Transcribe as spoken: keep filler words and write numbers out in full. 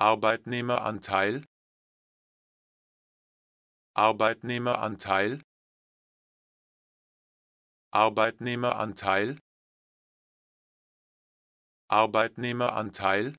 Arbeitnehmeranteil, Arbeitnehmeranteil, Arbeitnehmeranteil, Arbeitnehmeranteil,